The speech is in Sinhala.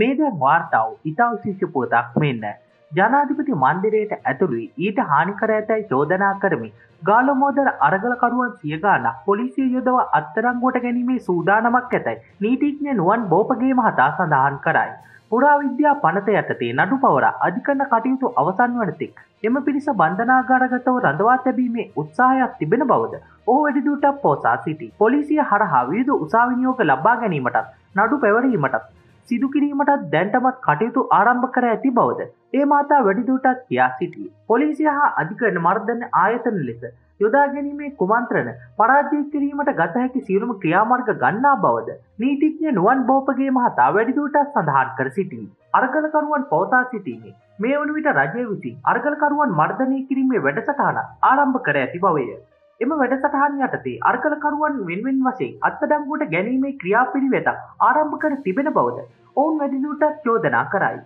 මේදැන් වාර්තාව ඉතා විශේෂ පුවතක් මෙන්න. ජනාධිපති මණ්ඩලයට ඇතුළු වී ඊට හානි කර ඇතැයි චෝදනා කරමින් ගාලමෝදර අරගලකරුවන් සිය ගාණක් පොලිසිය යොදව අත්අඩංගුවට ගැනීමේ සූදානමක් ඇතැයි නීතිඥ නුවන් බෝපගේ මහතා සඳහන් කරයි. පුරාවිද්‍යා පනත යටතේ නඩු පවරා අධිකරණ කටයුතු අවසන් වන තෙක් එම පිරිස බන්ධනාගාරගතව රඳවා තැබීමේ උත්සාහයක් තිබෙන බවද ඔහු වැඩිදුරටත් පවසා සිටී. පොලිසිය හරහා විවිධ උසාවි නියෝග ලබා ගැනීමටත් නඩු පැවරීමටත් සිදු කිරීමටත් දැන්ටමත් කටයුතු ආරම්භ කර ඇති බවද ඒ මාතා වැඩිදුරටත් කියා සිටියේ. පොලිසිය හා අධිකරණ මර්ධන ආයතන ලෙස යොදා ගැනීමේ කුමන්ත්‍රණ පරාජය කිරීමට ගත හැකි සියලුම ක්‍රියාමාර්ග ගන්නා බවද නීතිඥ නුවන් බෝපගේ මහතා වැඩිදුරටත් සඳහන් කර සිටියි. අරගලකරුවන් පවතා සිටීමේ මේ වන විට රජය විසින් අරගලකරුවන් මර්ධනය කිරීමේ වැඩසටහන ආරම්භ කර ඇති බවය. එම වැඩසටහන් යටතේ අරගලකරුවන් වෙනුවෙන් වශයෙන් අත්අඩංගුවට ගැනීමේ ක්‍රියාපිළිවෙතක් ආරම්භ කර තිබෙන බවද ඔවුන් වැඩිදුරටත් චෝදනා කරයි.